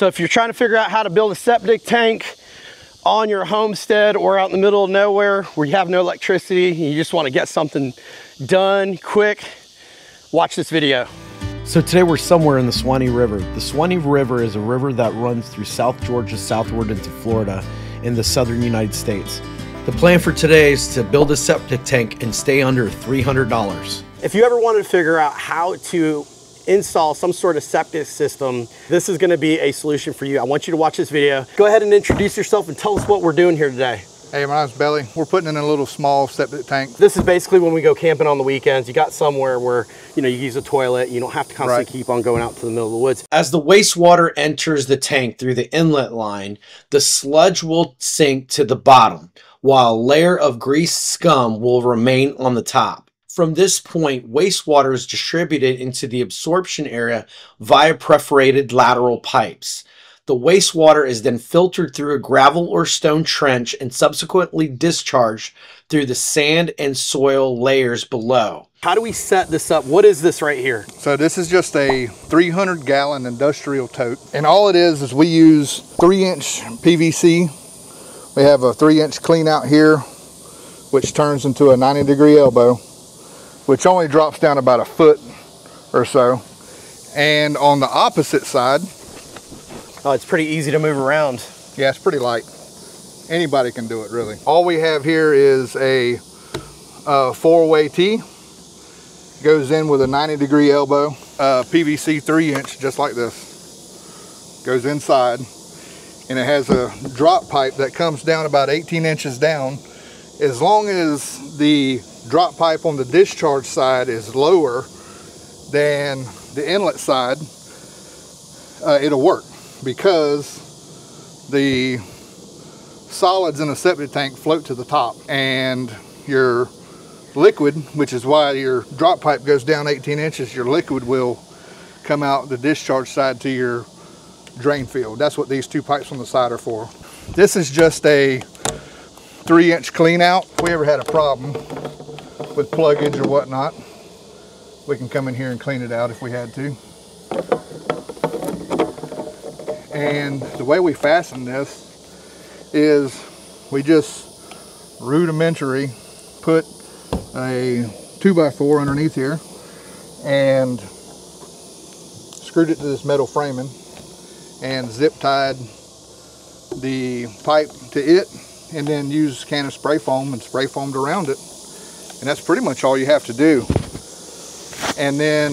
So if you're trying to figure out how to build a septic tank on your homestead or out in the middle of nowhere where you have no electricity, you just want to get something done quick, watch this video. So today we're somewhere in the Suwannee River. The Suwannee River is a river that runs through South Georgia southward into Florida in the southern United States. The plan for today is to build a septic tank and stay under $300. If you ever wanted to figure out how to install some sort of septic system, this is going to be a solution for you. I want you to watch this video. Go ahead and introduce yourself and tell us what we're doing here today. Hey, my name's Belly. We're putting in a little small septic tank. This is basically when we go camping on the weekends. You got somewhere where, you know, you use a toilet. You don't have to constantly keep on going out to the middle of the woods. As the wastewater enters the tank through the inlet line, the sludge will sink to the bottom, while a layer of grease scum will remain on the top. From this point, wastewater is distributed into the absorption area via perforated lateral pipes. The wastewater is then filtered through a gravel or stone trench and subsequently discharged through the sand and soil layers below. How do we set this up? What is this right here? So this is just a 300-gallon industrial tote. And all it is we use 3-inch PVC. We have a 3-inch clean out here, which turns into a 90-degree elbow, which only drops down about a foot or so. And on the opposite side. Oh, it's pretty easy to move around. Yeah, it's pretty light. Anybody can do it, really. All we have here is a 4-way tee. Goes in with a 90-degree elbow. PVC 3-inch, just like this. Goes inside. And it has a drop pipe that comes down about 18 inches down. As long as the drop pipe on the discharge side is lower than the inlet side, it'll work, because the solids in a septic tank float to the top, and your liquid, which is why your drop pipe goes down 18 inches, your liquid will come out the discharge side to your drain field. That's what these two pipes on the side are for. This is just a 3-inch clean out. If we ever had a problem with pluggage or whatnot, we can come in here and clean it out if we had to. And the way we fasten this is we just rudimentary put a 2x4 underneath here and screwed it to this metal framing and zip tied the pipe to it, and then used a can of spray foam and spray foamed around it. And that's pretty much all you have to do. And then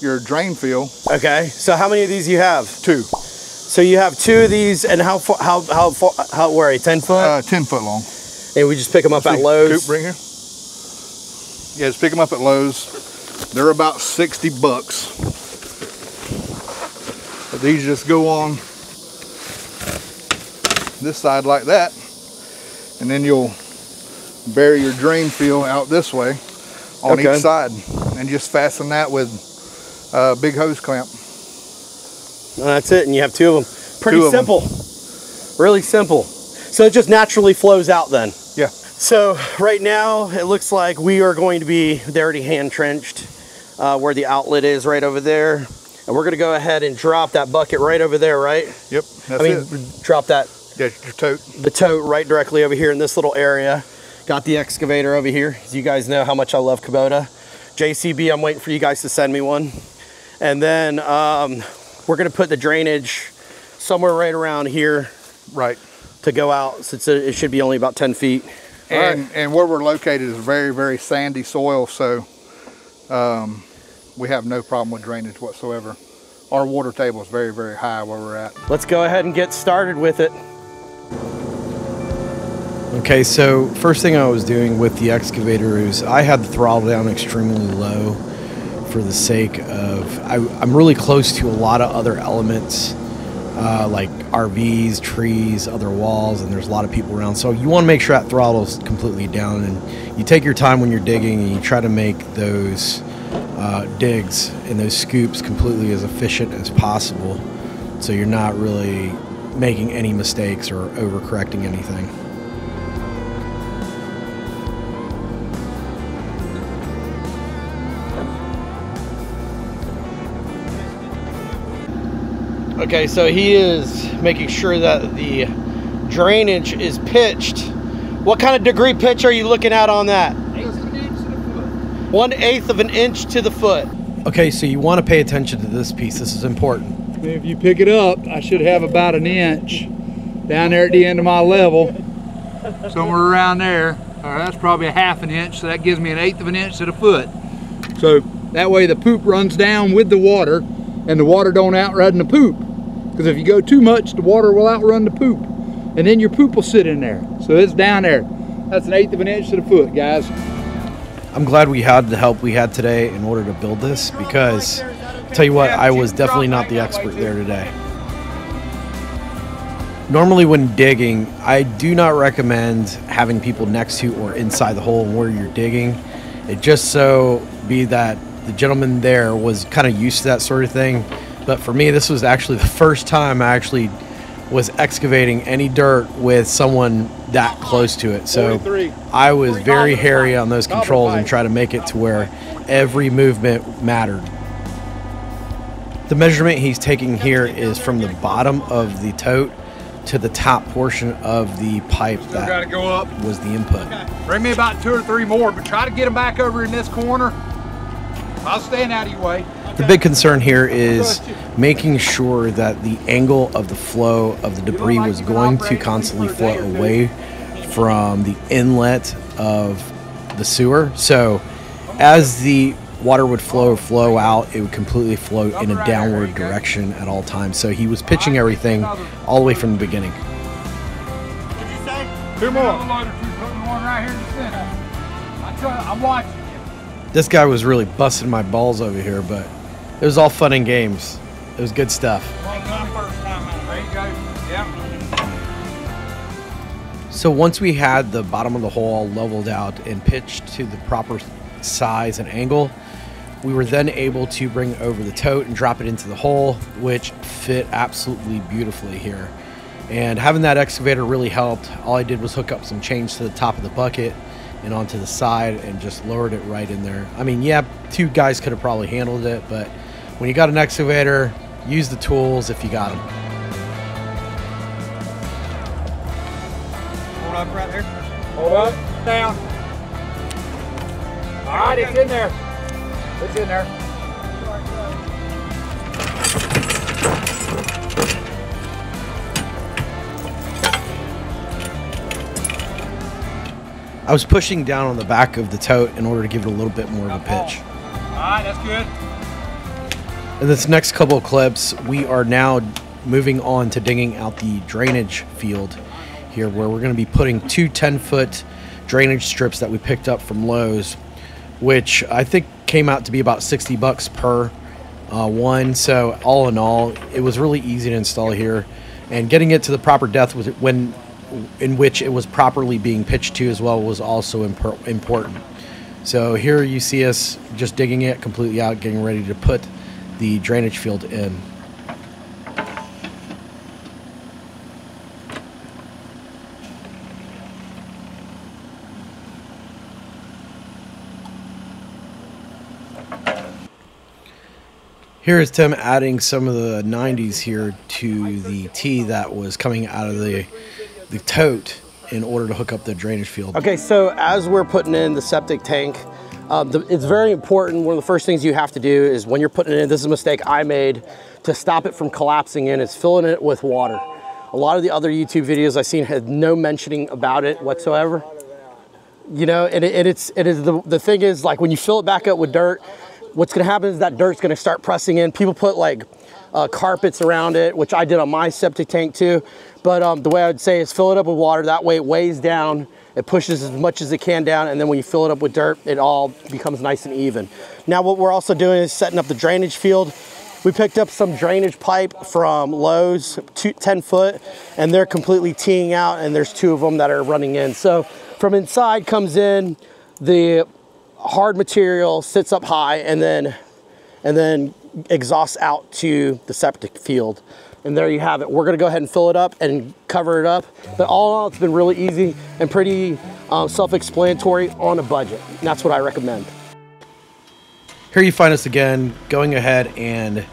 your drain field. Okay, so how many of these you have? 2. So you have 2 of these, and how where are you, 10 foot? 10 foot long. And we just pick them up at Lowe's? Bring here. Yeah, just pick them up at Lowe's. They're about $60. But these just go on this side like that, and then you'll bury your drain field out this way on each side, and just fasten that with a big hose clamp. And that's it, and you have 2 of them. Pretty simple, really simple. So it just naturally flows out then? Yeah. So right now it looks like we are going to be, they already hand trenched where the outlet is right over there. And we're going to go ahead and drop that bucket right over there, right? Yep, that's it. Drop that. Yeah, your tote. The tote right directly over here in this little area. Got the excavator over here. As you guys know how much I love Kubota. JCB, I'm waiting for you guys to send me one. And then we're gonna put the drainage somewhere right around here. Right. To go out, since it should be only about 10 feet. And, and where we're located is very, very sandy soil, so we have no problem with drainage whatsoever. Our water table is very, very high where we're at. Let's go ahead and get started with it. Okay, so first thing I was doing with the excavator is I had the throttle down extremely low for the sake of, I'm really close to a lot of other elements like RVs, trees, other walls, and there's a lot of people around. So you want to make sure that throttle's completely down, and you take your time when you're digging, and you try to make those digs and those scoops completely as efficient as possible, so you're not really making any mistakes or overcorrecting anything. Okay, so he is making sure that the drainage is pitched. What kind of degree pitch are you looking at on that? 1/8 of an inch to the foot. Okay, so you want to pay attention to this piece. This is important. If you pick it up, I should have about an inch down there at the end of my level, somewhere around there. All right, that's probably 1/2 an inch, so that gives me 1/8 of an inch to the foot. So that way the poop runs down with the water, and the water don't outrun the poop. Because if you go too much, the water will outrun the poop, and then your poop will sit in there. So it's down there. That's 1/8 of an inch to the foot, guys. I'm glad we had the help we had today in order to build this, because tell you what, I was definitely not the expert there today. Normally when digging, I do not recommend having people next to or inside the hole where you're digging. It just so be that the gentleman there was kind of used to that sort of thing. But for me, this was actually the first time I actually was excavating any dirt with someone that close to it. So I was very hairy on those controls and try to make it to where every movement mattered. The measurement he's taking here is from the bottom of the tote to the top portion of the pipe that was the input. Bring me about 2 or 3 more, but try to get them back over in this corner. I'll stand out of your way. The big concern here is making sure that the angle of the flow of the debris was going to constantly flow away from the inlet of the sewer. So as the water would flow out, it would completely flow in a downward direction at all times. So he was pitching everything all the way from the beginning. Two more. I'm watching. This guy was really busting my balls over here, but it was all fun and games. It was good stuff. So once we had the bottom of the hole leveled out and pitched to the proper size and angle, we were then able to bring over the tote and drop it into the hole, which fit absolutely beautifully here. And having that excavator really helped. All I did was hook up some chains to the top of the bucket and onto the side and just lowered it right in there. I mean, yeah, 2 guys could have probably handled it, but when you got an excavator, use the tools if you got them. Hold up right there. Hold up, down. All right, it's in there. It's in there. I was pushing down on the back of the tote in order to give it a little bit more of a pitch. Alright, that's good. In this next couple of clips, we are now moving on to digging out the drainage field here, where we're going to be putting 2 10-foot drainage strips that we picked up from Lowe's, which I think came out to be about $60 per one. So all in all, it was really easy to install here, and getting it to the proper depth was in which it was properly being pitched to as well was also important. So here you see us just digging it completely out, getting ready to put the drainage field in. Here is Tim adding some of the 90s here to the T that was coming out of the tote in order to hook up the drainage field. Okay, so as we're putting in the septic tank, it's very important. One of the first things you have to do is when you're putting it in, this is a mistake I made to stop it from collapsing in, is filling it with water. A lot of the other YouTube videos I've seen had no mentioning about it whatsoever. You know, and the thing is, like, when you fill it back up with dirt, what's gonna happen is that dirt's gonna start pressing in. People put like carpets around it, which I did on my septic tank too. But the way I would say is fill it up with water. That way it weighs down, it pushes as much as it can down, and then when you fill it up with dirt, it all becomes nice and even. Now what we're also doing is setting up the drainage field. We picked up some drainage pipe from Lowe's, 10-foot, and they're completely teeing out, and there's 2 of them that are running in. So from inside comes in the hard material, sits up high, and then exhausts out to the septic field. And there you have it. We're gonna go ahead and fill it up and cover it up. But all in all, it's been really easy and pretty self-explanatory on a budget. And that's what I recommend. Here you find us again, going ahead and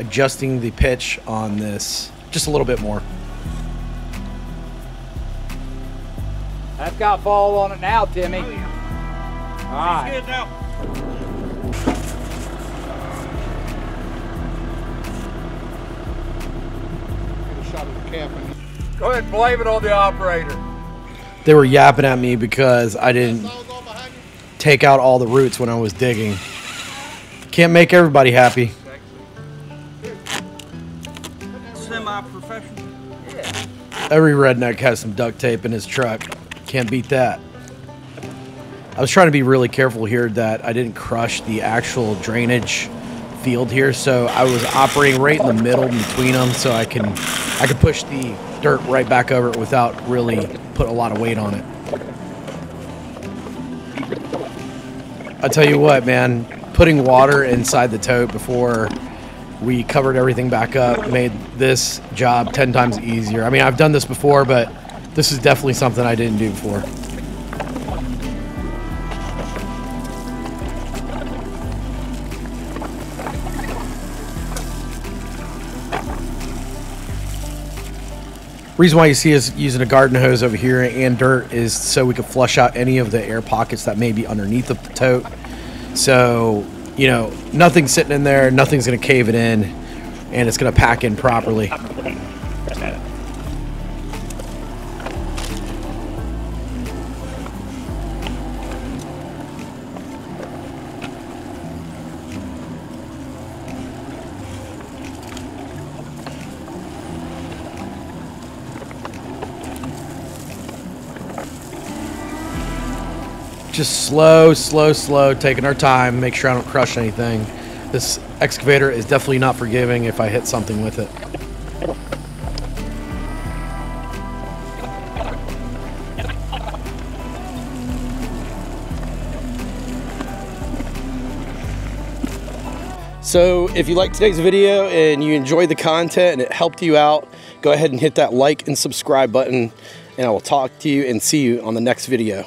adjusting the pitch on this just a little bit more. That's got fall on it now, Timmy. Oh, yeah. All right. He's good now. Get a shot of the cap. Go ahead and blame it on the operator. They were yapping at me because I didn't take out all the roots when I was digging. Can't make everybody happy. Semi-professional. Yeah. Every redneck has some duct tape in his truck. Can't beat that. I was trying to be really careful here that I didn't crush the actual drainage field here, so I was operating right in the middle between them, so I can push the dirt right back over it without really put a lot of weight on it. I tell you what, man, putting water inside the tote before we covered everything back up made this job 10 times easier. I mean, I've done this before, but this is definitely something I didn't do before. Reason why you see us using a garden hose over here and dirt is so we can flush out any of the air pockets that may be underneath the tote. So, you know, nothing's sitting in there, nothing's gonna cave it in, and it's gonna pack in properly. Just slow, slow, slow, taking our time, make sure I don't crush anything. This excavator is definitely not forgiving if I hit something with it. So if you liked today's video and you enjoyed the content and it helped you out, go ahead and hit that like and subscribe button, and I will talk to you and see you on the next video.